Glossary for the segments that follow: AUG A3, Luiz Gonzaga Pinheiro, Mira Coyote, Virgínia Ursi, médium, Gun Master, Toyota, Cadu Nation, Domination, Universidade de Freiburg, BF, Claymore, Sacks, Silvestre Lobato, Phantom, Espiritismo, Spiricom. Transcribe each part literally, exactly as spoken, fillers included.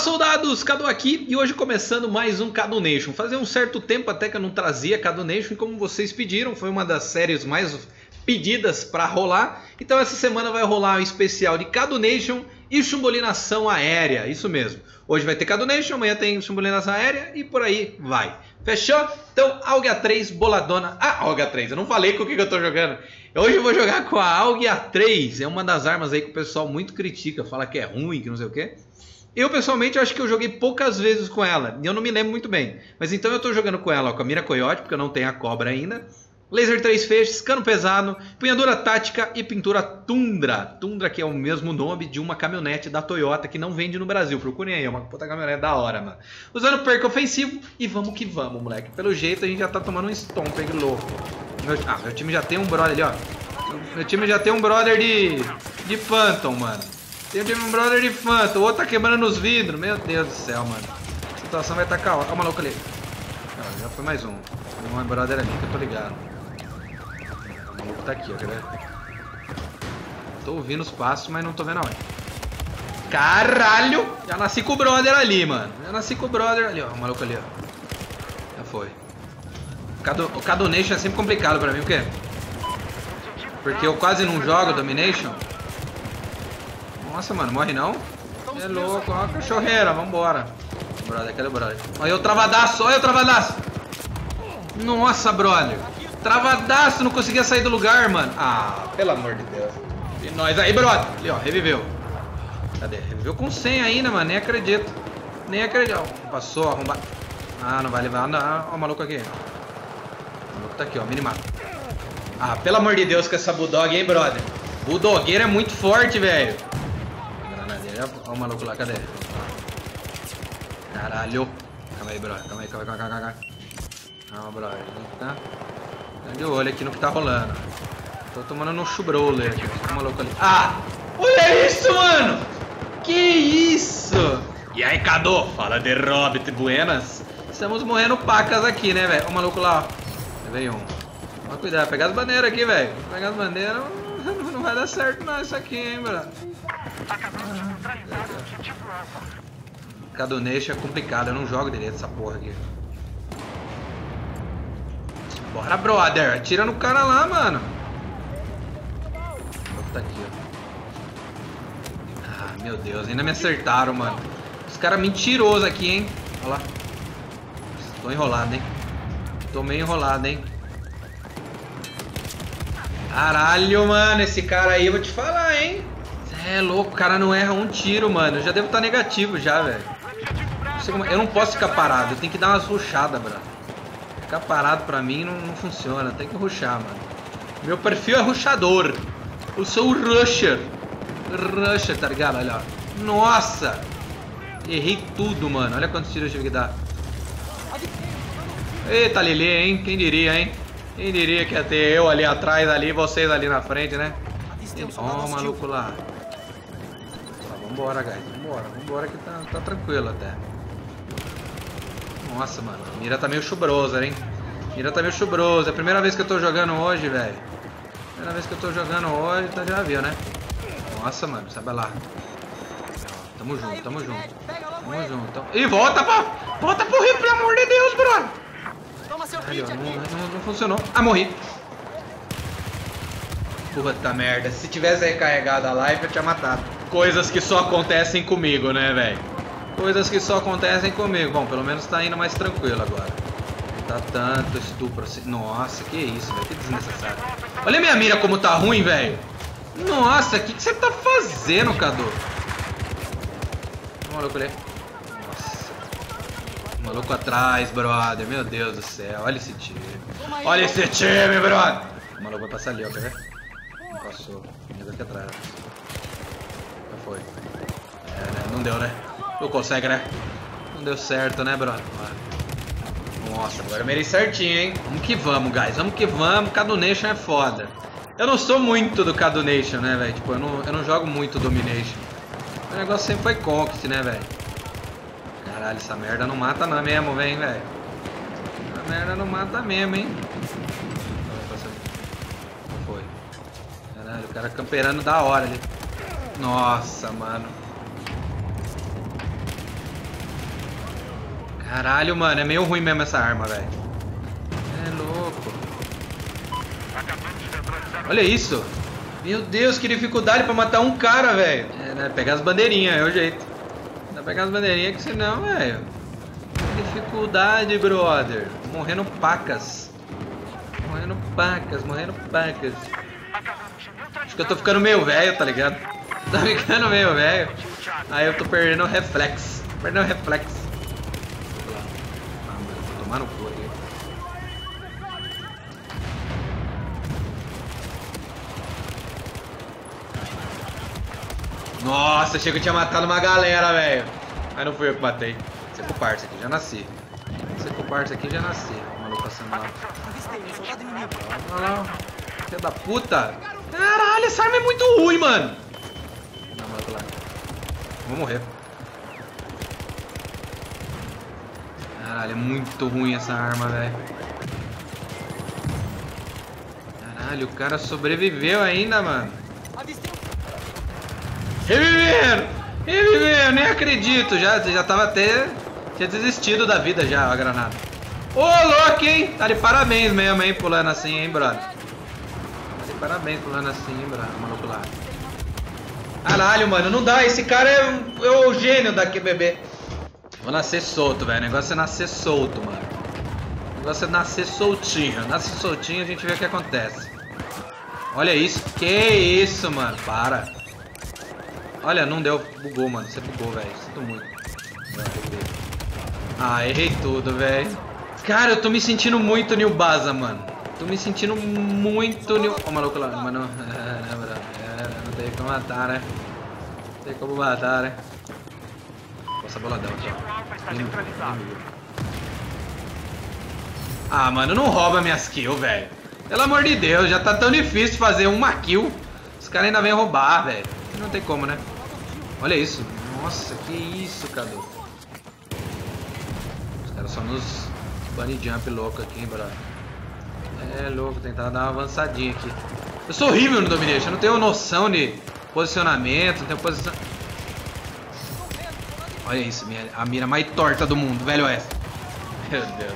soldados, Cadu aqui e hoje começando mais um Cadu Nation. Fazia um certo tempo até que eu não trazia Cadu Nation e, como vocês pediram, foi uma das séries mais pedidas para rolar. Então essa semana vai rolar um especial de Cadu Nation e chumbolinação aérea, isso mesmo. Hoje vai ter Cadu Nation, amanhã tem chumbolinação aérea e por aí vai. Fechou? Então A U G A três boladona. Ah, A U G A três, eu não falei com o que, que eu tô jogando. Hoje eu vou jogar com a A U G A três, é uma das armas aí que o pessoal muito critica, fala que é ruim, que não sei o que. Eu pessoalmente acho que eu joguei poucas vezes com ela, e eu não me lembro muito bem. Mas então eu tô jogando com ela, ó, com a Mira Coyote, porque eu não tenho a cobra ainda. Laser três feixes, cano pesado, punhadura tática e pintura Tundra. Tundra que é o mesmo nome de uma caminhonete da Toyota que não vende no Brasil. Procurem aí, é uma puta caminhonete da hora, mano. Usando perk ofensivo e vamos que vamos, moleque. Pelo jeito a gente já tá tomando um stomp aí louco. Meu, ah, meu time já tem um brother ali, ó. Meu time já tem um brother de, de Phantom, mano. Tem um brother de Phantom, o outro tá quebrando os vidros. Meu Deus do céu, mano. A situação vai tacar, ó. Ó o maluco ali. Ah, já foi mais um. Foi um brother ali que eu tô ligado. O maluco tá aqui, ó, galera. Tô ouvindo os passos, mas não tô vendo a hora. Caralho! Já nasci com o brother ali, mano. Já nasci com o brother ali, ó. O maluco ali, ó. Já foi. O Cadu, o Cadu Nation é sempre complicado pra mim, por quê? Porque eu quase não jogo Domination. Nossa, mano, morre não? É louco, ó, cachorreira, vambora. Brother, cadê o brother? Olha eu travadaço, olha eu travadaço. Nossa, brother. Travadaço, não conseguia sair do lugar, mano. Ah, pelo amor de Deus. E nós aí, brother. Ali, ó, reviveu. Cadê? Reviveu com cem ainda, mano. Nem acredito. Nem acredito. Ó, passou, arrombado. Ah, não vai levar. Não. Ó o maluco aqui. O maluco tá aqui, ó. Minimap. Ah, pelo amor de Deus com essa Bulldog, hein, brother. Bulldogueira é muito forte, velho. Ó o maluco lá, cadê? Caralho. Calma aí, brother. Calma aí, calma aí, calma aí, calma aí. Calma, brother. Tá? De olho aqui no que tá rolando. Tô tomando no chubroler aqui. Olha o maluco ali. Ah! Olha isso, mano! Que isso! E aí, Cadu? Fala de Robert Buenas. Estamos morrendo pacas aqui, né, velho? Olha o maluco lá, ó. Veio um. Mas cuidado, pegar as bandeiras aqui, velho. Pegar as bandeiras não vai dar certo, não, isso aqui, hein, brother. Cadu Nation é complicado. Eu não jogo direito essa porra aqui. Bora, brother. Atira no cara lá, mano. Tá aqui, ó. Ah, meu Deus. Ainda me acertaram, mano. Os caras mentirosos aqui, hein. Olha lá. Tô enrolado, hein. Tô meio enrolado, hein. Caralho, mano. Esse cara aí, eu vou te falar, hein. Cê é louco. O cara não erra um tiro, mano. Eu já devo estar negativo já, velho. Eu não posso ficar parado. Eu tenho que dar umas ruxadas, brother. Ficar parado pra mim não, não funciona. Tem que rushar, mano. Meu perfil é rushador. Eu sou o rusher. Rusher, tá ligado? Olha, ó. Nossa! Errei tudo, mano. Olha quantos tiros eu tive que dar. Eita, Lili, hein? Quem diria, hein? Quem diria que ia ter eu ali atrás, ali, vocês ali na frente, né? Ó, o maluco lá. Tá, vambora, guys. Vambora, vambora que tá, tá tranquilo até. Nossa, mano, mira tá meio chubrosa, hein? Mira tá meio chubrosa. É a primeira vez que eu tô jogando hoje, velho. Primeira vez que eu tô jogando hoje, tá, já viu, né? Nossa, mano, sabe lá. Tamo junto, tamo junto. Tamo junto. Tamo... Ih, volta pra... Volta pro rio, pelo amor de Deus, brother. Toma seu filho, não, não, não funcionou. Ah, morri. Puta merda. Se tivesse recarregado a live, eu tinha matado. Coisas que só acontecem comigo, né, velho? Coisas que só acontecem comigo. Bom, pelo menos tá indo mais tranquilo agora. Não tá tanto estupro assim. Nossa, que isso, velho. Que desnecessário. Olha a minha mira como tá ruim, velho. Nossa, o que, que você tá fazendo, Cadu? O maluco ali. Nossa. O maluco atrás, brother. Meu Deus do céu. Olha esse time. Olha esse time, brother. O maluco vai passar ali, ó. Quer ver? Passou. Vem aqui atrás. Já foi. É, né? Não deu, né? Não consegue, né? Não deu certo, né, brother? Nossa, agora eu mereci certinho, hein? Vamos que vamos, guys. Vamos que vamos. Cadu Nation é foda. Eu não sou muito do Cadu Nation, né, velho? Tipo, eu não, eu não jogo muito Domination. O negócio sempre foi Conquest, né, velho? Caralho, essa merda não mata não mesmo, velho, velho. Essa merda não mata mesmo, hein? Não foi. Caralho, o cara camperando da hora ali. Nossa, mano. Caralho, mano, é meio ruim mesmo essa arma, velho. É louco. Olha isso. Meu Deus, que dificuldade pra matar um cara, velho. É, né? Pegar as bandeirinhas, é o jeito. Dá pegar as bandeirinhas que senão, velho. Que dificuldade, brother. Morrendo pacas. Morrendo pacas, morrendo pacas. Acho que eu tô ficando meio velho, tá ligado? Tô ficando meio velho. Aí eu tô perdendo o reflexo. Perdendo o reflexo. Ah, mano, vou tomar no cu aqui. Nossa, achei que eu tinha matado uma galera, velho. Mas não fui eu que matei. Você é com o parça aqui, já nasci. Você é com o parça aqui, já nasci. O maluco passando lá. Olha lá, filho da puta. Caralho, essa arma é muito ruim, mano. Não, maluco lá. Vou morrer. Caralho, é muito ruim essa arma, velho. Caralho, o cara sobreviveu ainda, mano. Reviveram! Reviveram! Nem acredito! Já, já tava até... Tinha desistido da vida já, a granada. Ô, louco, hein? Tá de parabéns mesmo, hein? Pulando assim, hein, brother? Tá de parabéns pulando assim, hein, brother? Maluco lá. Caralho, mano. Não dá. Esse cara é, um, é o gênio daqui, bebê. Vou nascer solto, velho. O negócio é nascer solto, mano. O negócio é nascer soltinho. Nasce soltinho, a gente vê o que acontece. Olha isso. Que isso, mano. Para. Olha, não deu, bugou, mano. Você bugou, velho. Sinto muito. Ah, errei tudo, velho. Cara, eu tô me sentindo muito New Baza, mano. Tô me sentindo muito New... Ó, oh, maluco lá, mano. Não tem como matar, né? Não tem como matar, né? Nossa, boladão aqui, ó. Ah, mano, não rouba minhas kills, velho. Pelo amor de Deus, já tá tão difícil fazer uma kill. Os caras ainda vêm roubar, velho. Não tem como, né? Olha isso. Nossa, que isso, Cadu. Os caras só nos bunny jump louco aqui, hein, brother. É louco, tentar dar uma avançadinha aqui. Eu sou horrível no Domination. Eu não tenho noção de posicionamento. Não tenho posição... Olha isso, minha... a mira mais torta do mundo, velho essa. Meu Deus.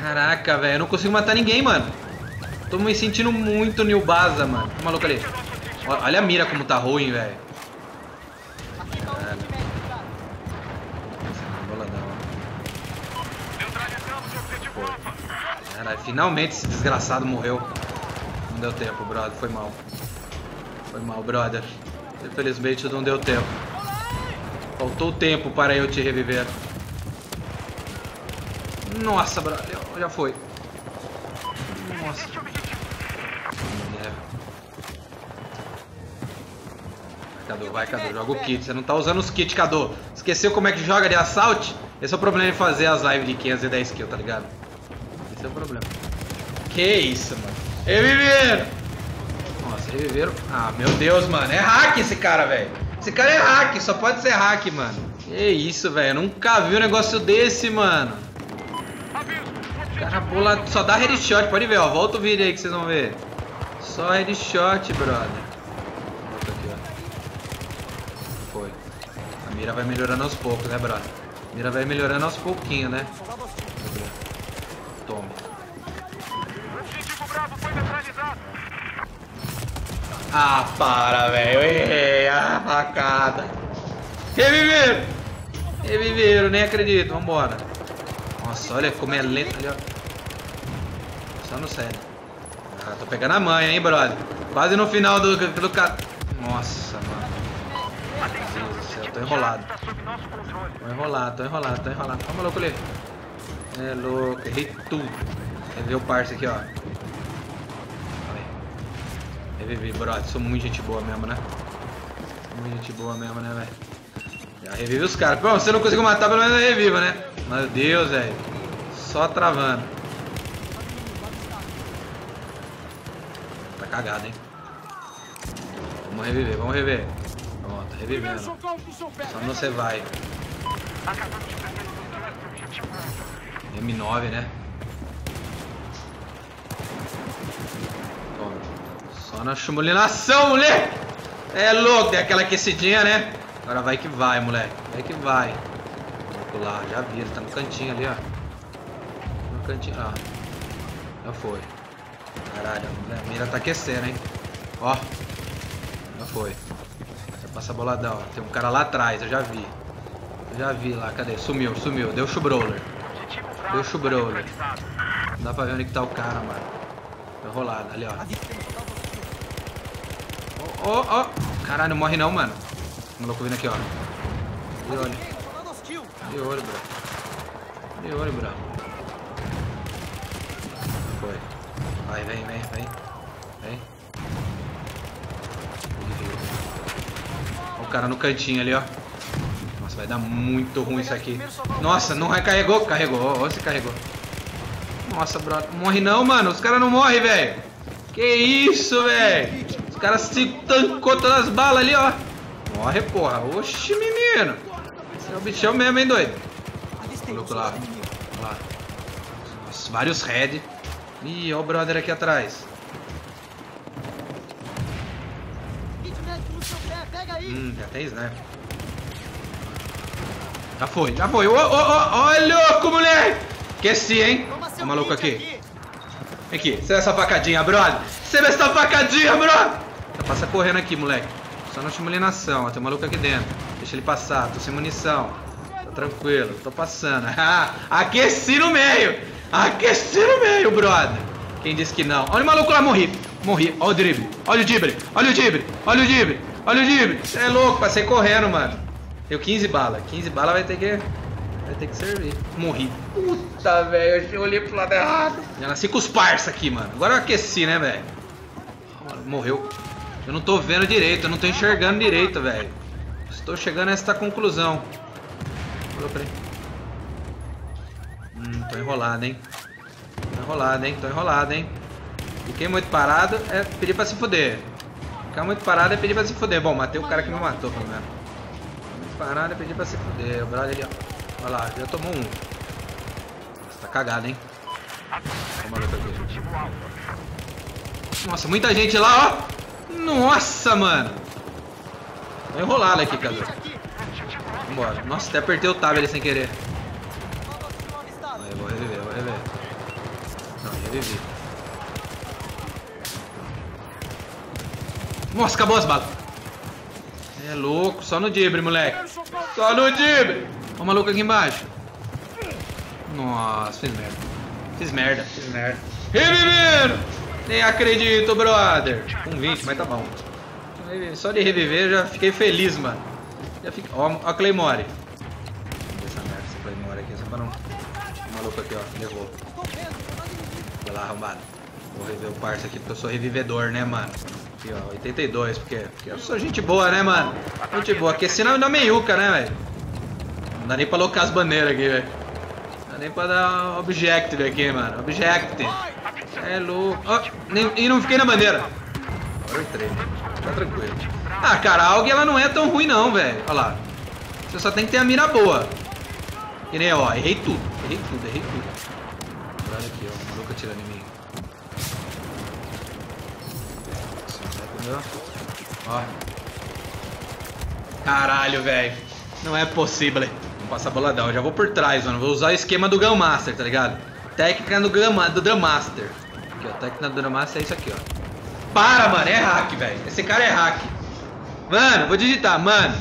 Caraca, velho. Eu não consigo matar ninguém, mano. Tô me sentindo muito New Baza, mano. O maluco ali. Olha a mira como tá ruim, velho. Caralho, finalmente esse desgraçado morreu. Não deu tempo, brother. Foi mal. Foi mal, brother. Infelizmente não deu tempo. Faltou tempo para eu te reviver. Nossa, brother. Já foi. Nossa. Cadu, vai, Cadu, joga o kit. Você não tá usando os kits, Cadu. Esqueceu como é que joga de assalto? Esse é o problema de fazer as lives de quinhentos e dez kills, tá ligado? Esse é o problema. Que isso, mano. Reviveram! Nossa, reviveram. Ah, meu Deus, mano. É hack esse cara, velho. Esse cara é hack. Só pode ser hack, mano. Que isso, velho. Nunca vi um negócio desse, mano. Cara, bola... Só dá headshot, pode ver, ó. Volta o vídeo aí que vocês vão ver. Só headshot, brother. Mira vai melhorando aos poucos, né, brother? Mira vai melhorando aos pouquinhos, né? Toma. Ah, para, velho. Errei a facada. Reviveram! Reviveram, nem acredito. Vambora. Nossa, olha como é lento. Só no sério. Ah, tô pegando a manha, hein, brother? Quase no final do... do... Nossa, mano. Tô enrolado. Tô enrolado, tô enrolado, tô enrolado. Olha o maluco ali. É louco, errei tudo. Reviver o parça aqui, ó. Revivi, brother. Sou muito gente boa mesmo, né? Muito gente boa mesmo, né, velho? Já revive os caras. Bom, se eu não consigo matar, pelo menos eu revivo, né? Meu Deus, velho. Só travando. Tá cagado, hein? Vamos reviver, vamos reviver. Pronto, revivendo. Só não você vai. M nove, né? Toma. Só na chumulinação, moleque! É louco, é aquela aquecidinha, né? Agora vai que vai, moleque. Vai que vai. pular. Já vi, ele tá no cantinho ali, ó. No cantinho, ó. Já foi. Caralho, a mira tá aquecendo, hein. Ó. Já foi. Já passa boladão. Tem um cara lá atrás, eu já vi. Eu já vi lá, cadê? Sumiu, sumiu. Deu chubroller. Deu chubroller. Não dá pra ver onde que tá o cara, mano. Tá rolado ali, ó. Ó, ó, ó. Caralho, não morre não, mano. O maluco vindo aqui, ó. De olho. De olho, bro. De olho, bro. Foi. Vai, vem, vem, vem. Vem. Ó o cara no cantinho ali, ó. Nossa, vai dar muito ruim isso aqui. Nossa, não recarregou. Carregou, ó, ó, se carregou. Nossa, bro. Não morre não, mano. Os caras não morrem, velho. Que isso, velho. Os caras se tancou todas as balas ali, ó. Morre, porra. Oxi, menino. Esse é o bichão mesmo, hein, doido. Louco lá. Lá. Nossa, vários head. Ih, ó o brother aqui atrás. Hum, já tem sniper. Já foi, já foi. Ô, ô, ô, ô, louco, moleque. Esqueci, hein? O maluco aqui. Vem aqui, você é essa facadinha, brother. Você é essa facadinha, brother. Já passa correndo aqui, moleque. Só não estimulação, ó. Tem um maluco aqui dentro. Deixa ele passar, tô sem munição. Tá tranquilo, tô passando. Aqueci no meio. Aqueci no meio, brother. Quem disse que não? Olha o maluco lá, morri. Morri, olha o drible. Olha o drible, olha o drible, olha o drible, olha o drible. Você é louco, passei correndo, mano. Deu quinze balas. quinze balas vai ter que... vai ter que servir. Morri. Puta, velho. Eu olhei pro lado errado. Já nasci com os parça aqui, mano. Agora eu aqueci, né, velho? Morreu. Eu não tô vendo direito. Eu não tô enxergando direito, velho. Estou chegando a esta conclusão. Olha pra aí. Hum, tô enrolado, hein? Tô enrolado, hein? Tô enrolado, hein? Fiquei muito parado é pedir pra se foder. Ficar muito parado é pedir pra se foder. Bom, matei o cara que me matou, pelo menos. Muito parado é pedir pra se foder. O brother ali, ó. Olha lá, já tomou um. Nossa, tá cagado, hein? Nossa, muita gente lá, ó. Nossa, mano. Vou enrolar aqui, cara. Vambora. Nossa, até apertei o tab ali sem querer. Aí, vou reviver, vou reviver. Não, revivi. Nossa, acabou as balas. É louco, só no dibre, moleque. Só no dibre. Ó o maluco aqui embaixo. Nossa, fiz merda. Fiz merda, fiz merda. Reviveram! Nem acredito, brother. Com vinte, mas tá bom. Só de reviver eu já fiquei feliz, mano. Já fiquei... Ó, ó a Claymore. Essa merda, essa Claymore aqui. Só pra não... O maluco aqui, ó. Levou. Vai lá, arrombado. Vou reviver o parça aqui, porque eu sou revivedor, né, mano? Aqui, ó, oitenta e dois, porque... porque eu sou gente boa, né, mano? Gente boa. Aqui senão eu dou meiuca, né, velho? Não dá nem pra alocar as bandeiras aqui, velho. Não dá nem pra dar objective aqui, mano. Objective. É louco. Oh, nem, e não fiquei na bandeira. Agora eu entrei. Tá tranquilo. Ah, cara, a A U G ela não é tão ruim não, velho. Olha lá. Você só tem que ter a mira boa. E nem, ó, errei tudo. Errei tudo, errei tudo. Olha aqui, ó. O maluco atirando em mim. Ó. Caralho, velho. Não é possível. Passar boladão, eu já vou por trás, mano. Vou usar o esquema do Gun Master, tá ligado? Técnica do Gun do Gun Master. Aqui, ó, técnica do Gun Master é isso aqui, ó. Para, mano, é hack, velho. Esse cara é hack. Mano, vou digitar, mano.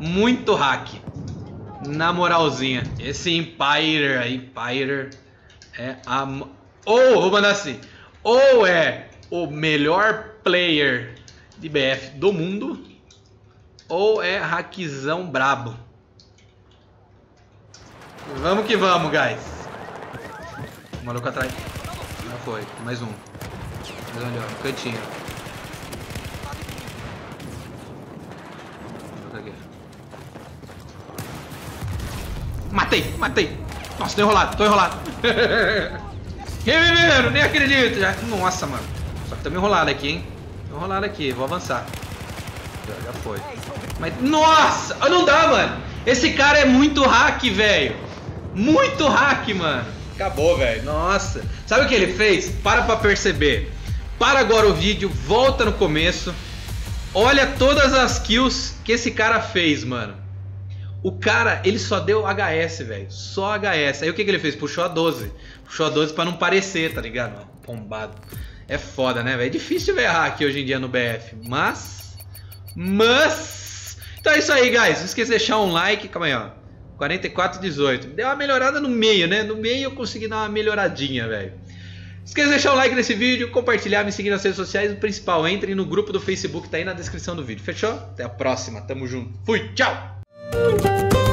Muito hack. Na moralzinha. Esse Empire aí, Empire é a... Ou, vou mandar assim. Ou é o melhor player de B F do mundo, ou é hackzão brabo. Vamos que vamos, guys. O maluco atrás. Já foi. Mais um. Mais um ali, ó. No cantinho. Matei, matei. Nossa, tô enrolado, tô enrolado. Reviveram, nem acredito. Já... Nossa, mano. Só que tô me enrolado aqui, hein. Tô enrolado aqui, vou avançar. Já, já foi. Mas, nossa! Não dá, mano. Esse cara é muito hack, velho. Muito hack, mano. Acabou, velho. Nossa. Sabe o que ele fez? Para pra perceber. Para agora o vídeo. Volta no começo. Olha todas as kills que esse cara fez, mano. O cara, ele só deu H S, velho. Só H S. Aí o que, que ele fez? Puxou a doze. Puxou a doze pra não parecer, tá ligado? Pombado. É foda, né, velho? É difícil errar aqui hoje em dia no B F. Mas... Mas... Então é isso aí, guys. Não esqueça de deixar um like. Calma aí, ó. quarenta e quatro, dezoito. Deu uma melhorada no meio, né? No meio eu consegui dar uma melhoradinha, velho. Não esqueça de deixar um like nesse vídeo, compartilhar, me seguir nas redes sociais. O principal, entrem no grupo do Facebook, tá aí na descrição do vídeo. Fechou? Até a próxima. Tamo junto. Fui. Tchau! Thank you.